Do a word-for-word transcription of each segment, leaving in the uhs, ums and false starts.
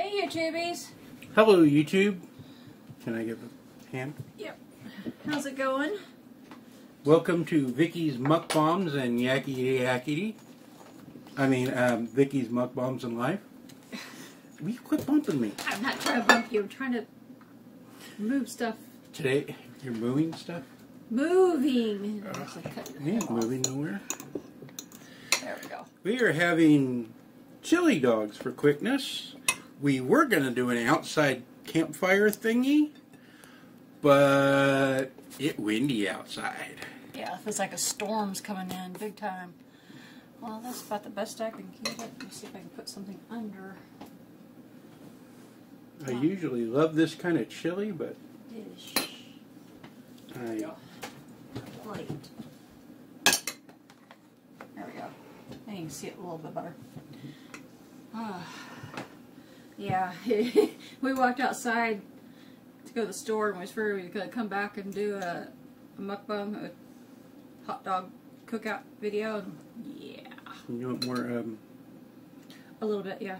Hey, YouTubies. Hello, YouTube. Can I give a hand? Yep. How's it going? Welcome to Vicki's Mukbangs and Yakity Yakity. I mean, um, Vicki's Mukbangs and Life. Will you quit bumping me? I'm not trying to bump you. I'm trying to move stuff. Today, you're moving stuff? Moving. Uh, I ain't moving nowhere. There we go. We are having chili dogs for quickness. We were going to do an outside campfire thingy, but it's windy outside. Yeah, it feels like a storm's coming in big time. Well, that's about the best I can get. Let me see if I can put something under. I um, usually love this kind of chili, but dish. I plate. There we go. Now you can see it a little bit better. Uh, yeah, we walked outside to go to the store, and we was afraid we were going to come back and do a, a mukbang, a hot dog cookout video. And yeah. You want more? Um... A little bit, yeah.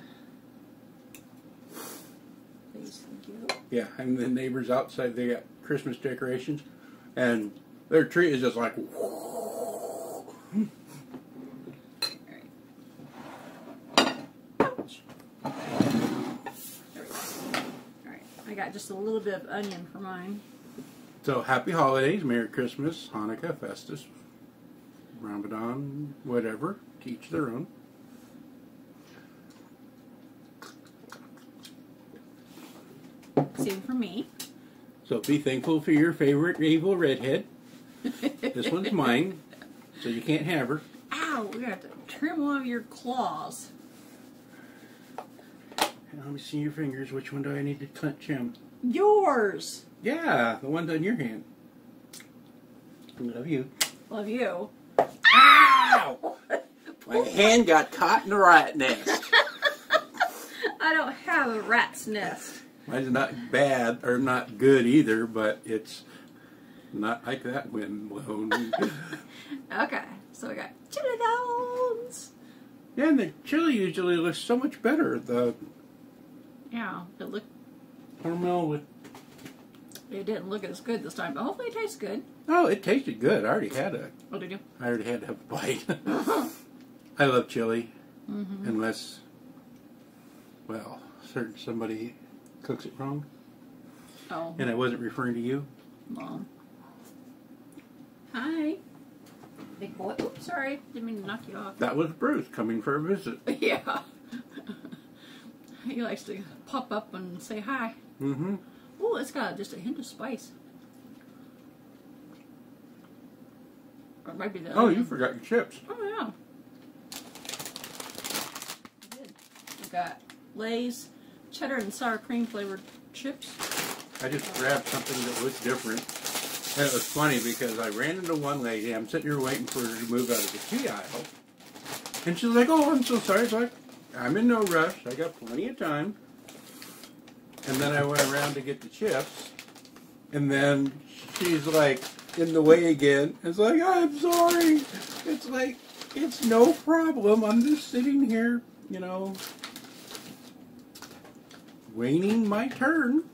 Please, thank you. Yeah, and the neighbors outside, they got Christmas decorations, and their tree is just like. Just a little bit of onion for mine. So happy holidays, Merry Christmas, Hanukkah, Festus, Ramadan, whatever. To each their own. Same for me. So be thankful for your favorite evil redhead. This one's mine, so you can't have her. Ow! We're gonna have to trim one of your claws. Let me see your fingers. Which one do I need to clench him? Yours! Yeah, the one's on your hand. Love you. Love you. Ow! My hand got caught in a rat nest. I don't have a rat's nest. Mine's not bad, or not good either, but it's not like that wind blown. Okay, so we got chili dogs. Yeah, and the chili usually looks so much better. The Yeah, it looked. Caramel with. It didn't look as good this time, but hopefully it tastes good. Oh, it tasted good. I already had a. Oh, did you? I already had to have a bite. I love chili, mm-hmm. Unless, well, certain somebody cooks it wrong. Oh. And I wasn't referring to you. Mom. Hi. Big boy. Oops, sorry, didn't mean to knock you off. That was Bruce coming for a visit. Yeah. He likes to pop up and say hi. Mm-hmm. Oh, it's got just a hint of spice. Or it might be the Oh, onion. You forgot your chips. Oh, yeah. I did. We've got Lay's cheddar and sour cream flavored chips. I just grabbed something that was different. And it was funny because I ran into one lady. I'm sitting here waiting for her to move out of the tea aisle. And she's like, oh, I'm so sorry. It's like, I'm in no rush. I got plenty of time. And then I went around to get the chips. And then she's like in the way again. It's like, I'm sorry. It's like, it's no problem. I'm just sitting here, you know, waiting my turn.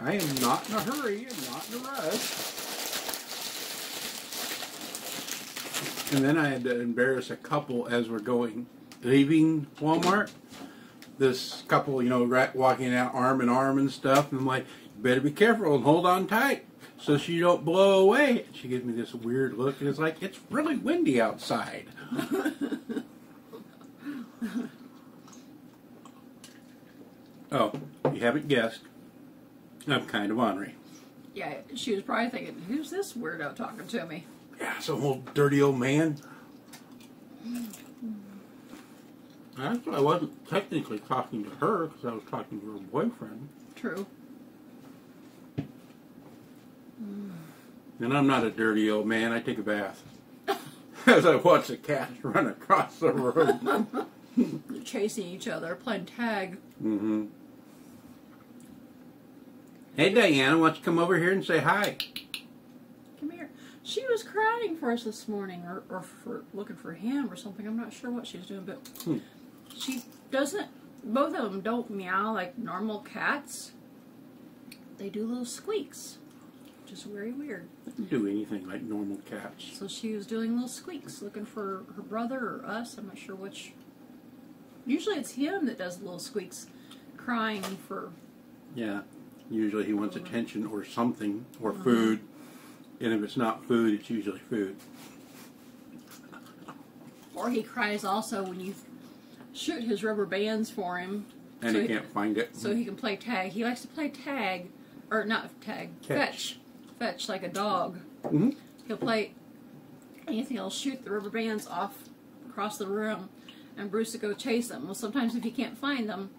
I am not in a hurry and not in a rush. And then I had to embarrass a couple as we're going. Leaving Walmart, this couple, you know, right, walking out arm in arm and stuff, and I'm like, you better be careful and hold on tight so she don't blow away. She gives me this weird look, and it's like, it's really windy outside. Oh, you haven't guessed. I'm kind of ornery. Yeah, she was probably thinking, who's this weirdo talking to me? Yeah, some old dirty old man. Actually, I wasn't technically talking to her because I was talking to her boyfriend. True. Mm. And I'm not a dirty old man. I take a bath as I watch the cats run across the road. They're chasing each other, playing tag. Mm-hmm. Hey, Diana, why don't you come over here and say hi? Come here. She was crying for us this morning, or, or for looking for him or something. I'm not sure what she was doing, but. Hmm. She doesn't both of them don't meow like normal cats. They do little squeaks, which is very weird. They don't do anything like normal cats. So she was doing little squeaks, looking for her brother or us. I'm not sure which. Usually it's him that does little squeaks, crying for... Yeah, usually he wants attention or something, or uh-huh. food. And if it's not food, it's usually food. Or he cries also when you shoot his rubber bands for him. And so he can't he, find it. So he can play tag. He likes to play tag, or not tag, catch. Fetch. Fetch like a dog. Mm-hmm. He'll play anything. He'll shoot the rubber bands off across the room, and Bruce will go chase them. Well, sometimes if he can't find them,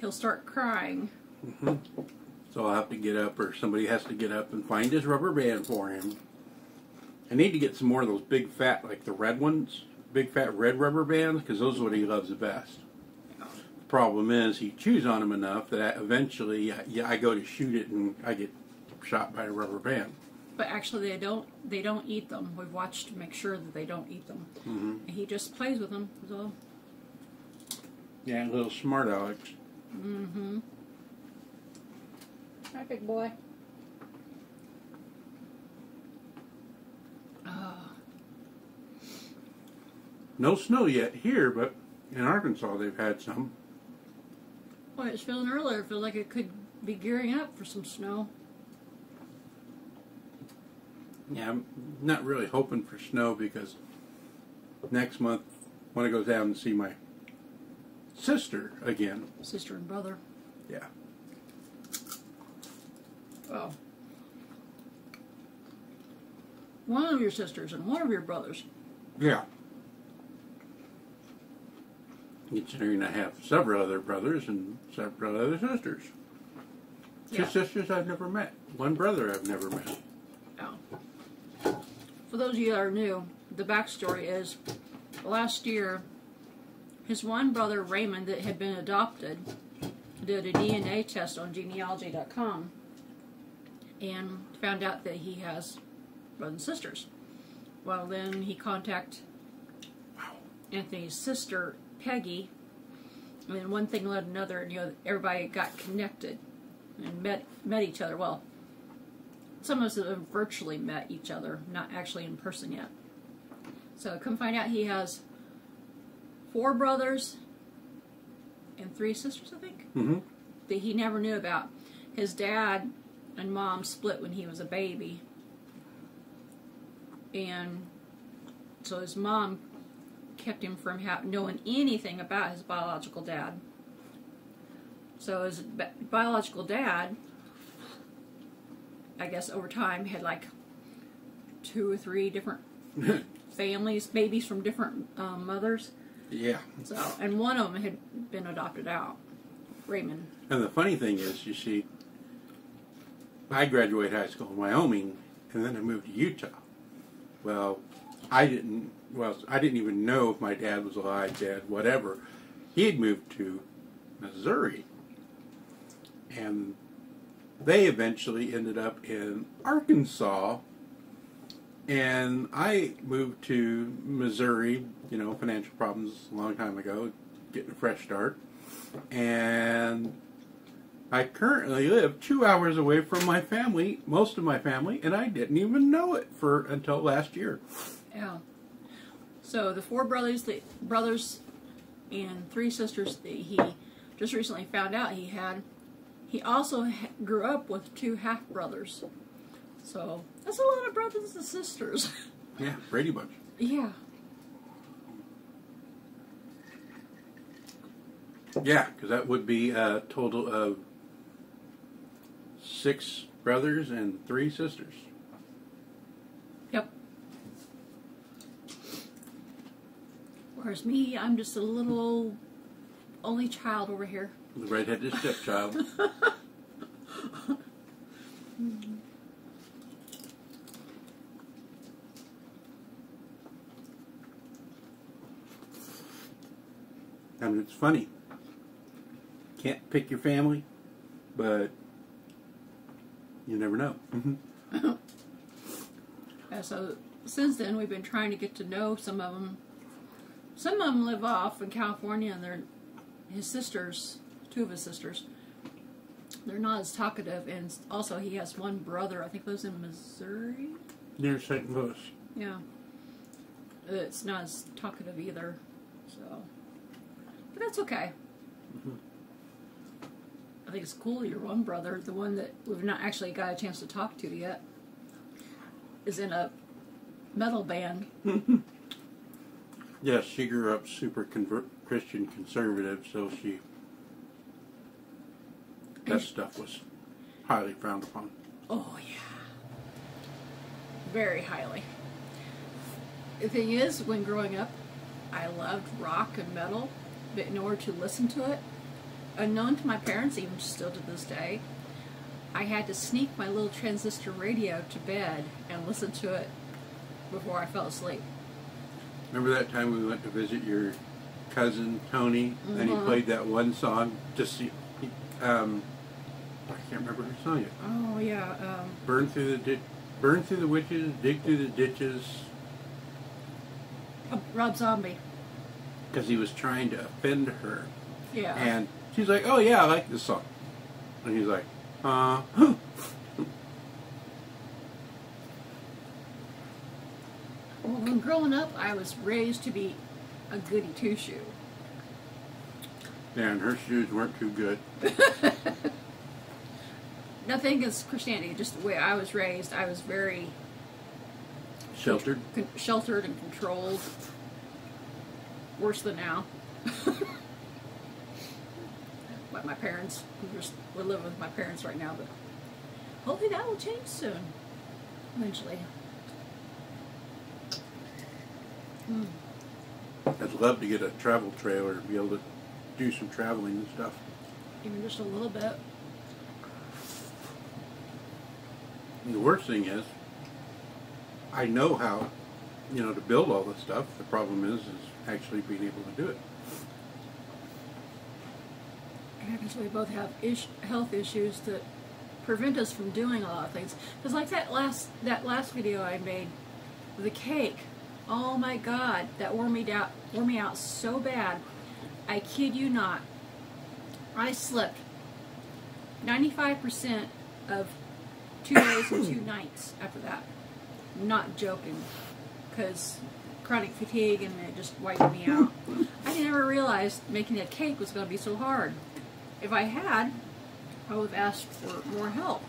he'll start crying. Mm-hmm. So I'll have to get up, or somebody has to get up and find his rubber band for him. I need to get some more of those big fat, like the red ones. Big fat red rubber bands, because those are what he loves the best. The problem is he chews on them enough that eventually yeah, I go to shoot it and I get shot by a rubber band. But actually they don't they don't eat them. We've watched to make sure that they don't eat them. Mm-hmm. And he just plays with them. So. Yeah, a little smart Alex. Mm-hmm. Hi, big boy. No snow yet here, but in Arkansas they've had some. Boy, it's feeling earlier. It feels like it could be gearing up for some snow. Yeah, I'm not really hoping for snow because next month when I go down and see my sister again. Sister and brother. Yeah. Well, one of your sisters and one of your brothers. Yeah. Considering I have several other brothers and several other sisters. Two yeah. sisters I've never met. One brother I've never met. Oh. For those of you that are new, the backstory is last year, his one brother, Raymond, that had been adopted, did a D N A test on genealogy dot com and found out that he has brothers and sisters. Well, then he contacted wow. Anthony's sister, Peggy, and then one thing led another, and you know, everybody got connected and met met each other. Well, some of us have virtually met each other, not actually in person yet. So come find out he has four brothers and three sisters, I think, mm-hmm. that he never knew about. His dad and mom split when he was a baby, and so his mom kept him from knowing anything about his biological dad. So his bi biological dad, I guess over time, had like two or three different families, babies from different um, mothers. Yeah. So, and one of them had been adopted out, Raymond. And the funny thing is, you see, I graduated high school in Wyoming, and then I moved to Utah. Well, I didn't... Well, I didn't even know if my dad was alive, dead, whatever. He had moved to Missouri. And they eventually ended up in Arkansas. And I moved to Missouri, you know, financial problems a long time ago, getting a fresh start. And I currently live two hours away from my family, most of my family, and I didn't even know it for until last year. Yeah. So the four brothers, the brothers and three sisters that he just recently found out he had, he also ha grew up with two half-brothers. So that's a lot of brothers and sisters. Yeah, Brady Bunch. Yeah. Yeah, because that would be a total of six brothers and three sisters. Whereas me, I'm just a little old, only child over here. The redheaded stepchild. Mm-hmm. I mean, it's funny. Can't pick your family, but you never know. Mm-hmm. Yeah, so since then, we've been trying to get to know some of them. Some of them live off in California, and they're his sisters, two of his sisters, they're not as talkative, and also he has one brother, I think lives in Missouri? Near Saint Louis. Yeah. It's not as talkative either, so, but that's okay. Mm-hmm. I think it's cool your one brother, the one that we've not actually got a chance to talk to yet, is in a metal band. Yes, she grew up super convert Christian conservative, so she, that stuff was highly frowned upon. Oh yeah, very highly. The thing is, when growing up, I loved rock and metal, but in order to listen to it, unknown to my parents, even still to this day, I had to sneak my little transistor radio to bed and listen to it before I fell asleep. Remember that time we went to visit your cousin, Tony, mm-hmm. and he played that one song, just, um, I can't remember who sung it. Oh, yeah. Um, burn through the di burn through the witches, dig through the ditches. Rob Zombie. Because he was trying to offend her. Yeah. And she's like, oh yeah, I like this song. And he's like, uh, well, when growing up, I was raised to be a goody two-shoe. Yeah, and her shoes weren't too good. Nothing against Christianity, just the way I was raised, I was very... Sheltered? Con sheltered and controlled. Worse than now. But my parents, we just, we're living with my parents right now, but hopefully that will change soon. Eventually. Mm. I'd love to get a travel trailer to be able to do some traveling and stuff. Even just a little bit. And the worst thing is, I know how, you know, to build all this stuff. The problem is, is actually being able to do it. Yeah, because we both have ish health issues that prevent us from doing a lot of things. Because like that last that last video I made, the cake. Oh my God, that wore me down, wore me out so bad. I kid you not. I slept ninety-five percent of two days and two nights after that. Not joking, because chronic fatigue, and it just wiped me out. I never realized making that cake was going to be so hard. If I had, I would have asked for more help.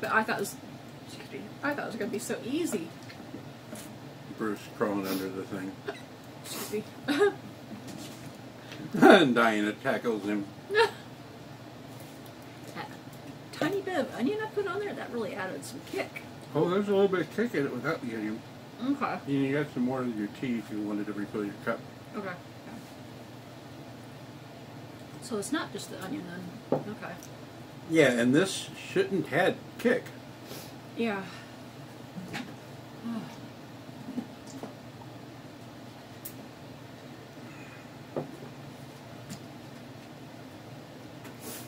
But I thought it was, I thought it was going to be so easy. Bruce crawling under the thing. Excuse me. And Diana tackles him. That tiny bit of onion I put on there, that really added some kick. Oh, there's a little bit of kick in it without the onion. Okay. And you got some more of your tea if you wanted to refill your cup. Okay. Okay. So it's not just the onion then. Okay. Yeah, and this shouldn't have kick. Yeah.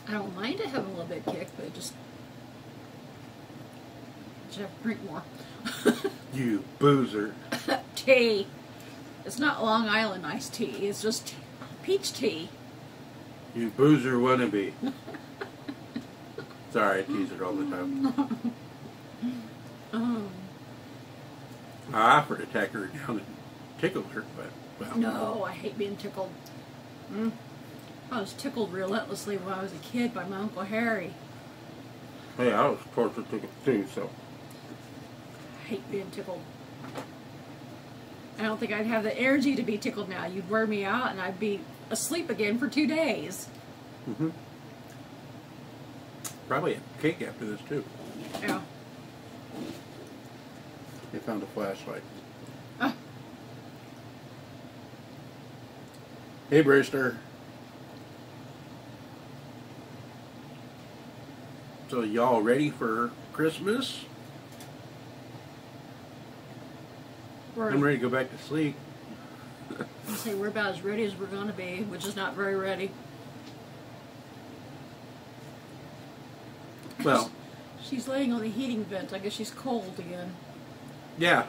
I don't mind it having a little bit of kick, but it just... Have to drink more. You boozer. Tea. It's not Long Island iced tea. It's just tea. Peach tea. You boozer wannabe. Sorry, I tease it all the time. um, I offered to tack her down and tickle her, but well. No, I hate being tickled. Mm. I was tickled relentlessly when I was a kid by my Uncle Harry. Hey, I was tortured tickled too, so. I hate being tickled. I don't think I'd have the energy to be tickled now. You'd wear me out and I'd be asleep again for two days. Mm-hmm. Probably a cake after this too. Yeah. They found a flashlight. Uh. Hey, Brewster. So y'all ready for Christmas? We're, I'm ready to go back to sleep. I say we're about as ready as we're going to be, which is not very ready. Well, she's laying on the heating vent. I guess she's cold again. Yeah,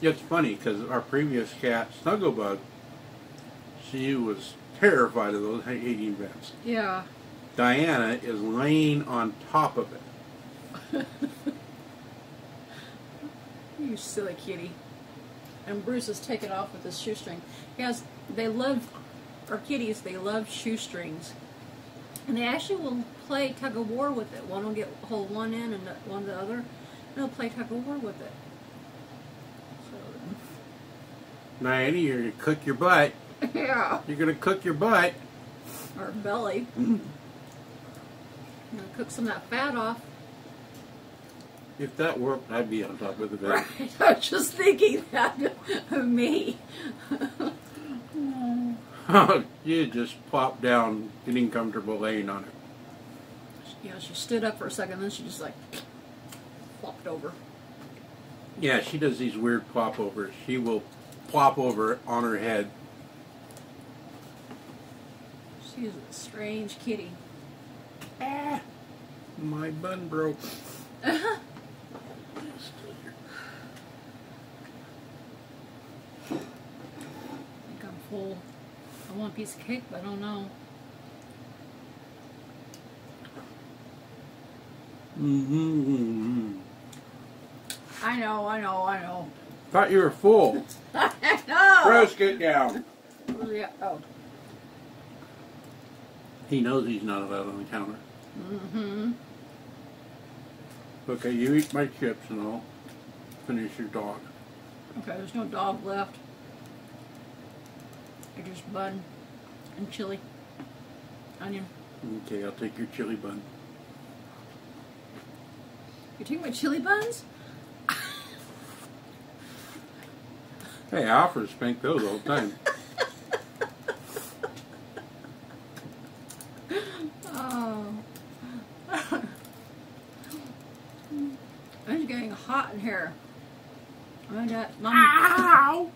it's funny because our previous cat, Snugglebug, she was terrified of those hanging vents. Yeah. Diana is laying on top of it. You silly kitty. And Bruce is taking off with his shoestring. Guys, they love, or kitties, they love shoestrings. And they actually will play tug of war with it. One will get hold one end and one the other. And they'll play tug of war with it. So. Now, Annie, you're going to cook your butt. Yeah. You're going to cook your butt. Or belly. Mm. I'm going to cook some of that fat off. If that worked, I'd be on top of the bed. Right. I was just thinking that of me. You just plopped down, getting comfortable laying on it. You know, she stood up for a second, then she just like plopped over. Yeah, she does these weird plop overs. She will plop over on her head. She's a strange kitty. Ah, my bun broke. Uh-huh. I think I'm full. I want a piece of cake, but I don't know. Mm-hmm. I know, I know, I know. Thought you were full. I know. Bruce, get down. Yeah. Oh. He knows he's not allowed on the counter. Mm-hmm. Okay, you eat my chips and I'll finish your dog. Okay, there's no dog left. I just bun and chili, onion. Okay, I'll take your chili bun. You take my chili buns? Hey, I offer to spank those all the time. Hot in here. I got my ow!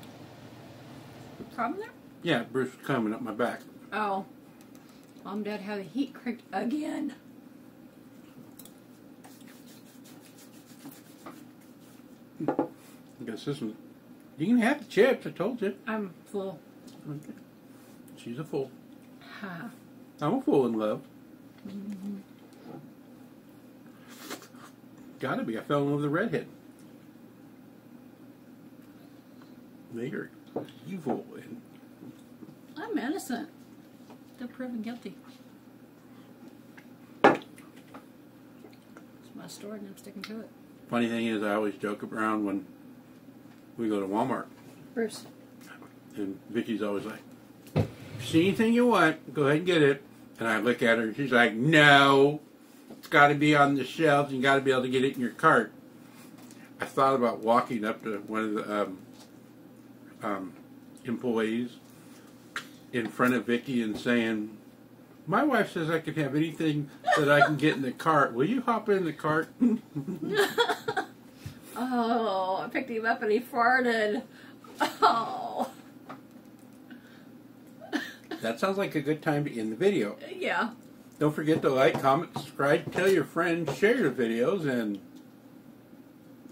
Problem there? Yeah, Bruce was climbing up my back. Oh. Mom and Dad had the heat creaked again. I guess this one. You can have the chips, I told you. I'm full. Okay. She's a fool. Huh. I'm a fool in love. Mm-hmm. Gotta be. I fell in love with the redhead. They are evil. And I'm innocent. They're proven guilty. It's my story and I'm sticking to it. Funny thing is, I always joke around when we go to Walmart. Bruce. And Vicki's always like, see anything you want, go ahead and get it. And I look at her and she's like, no. It's got to be on the shelves, and you got to be able to get it in your cart. I thought about walking up to one of the um, um, employees in front of Vicki and saying, my wife says I can have anything that I can get in the cart. Will you hop in the cart? Oh, I picked him up and he farted. Oh. That sounds like a good time to end the video. Yeah. Don't forget to like, comment, subscribe, tell your friends, share your videos, and if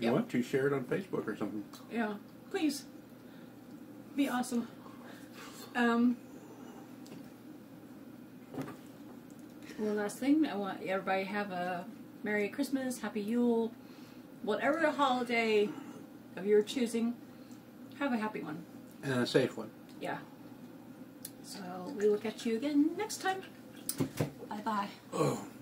you yep. want to, share it on Facebook or something. Yeah, please. Be awesome. Um, one last thing, I want everybody to have a Merry Christmas, Happy Yule, whatever holiday of your choosing, have a happy one. And a safe one. Yeah. So we will catch you again next time. Bye-bye. Oh.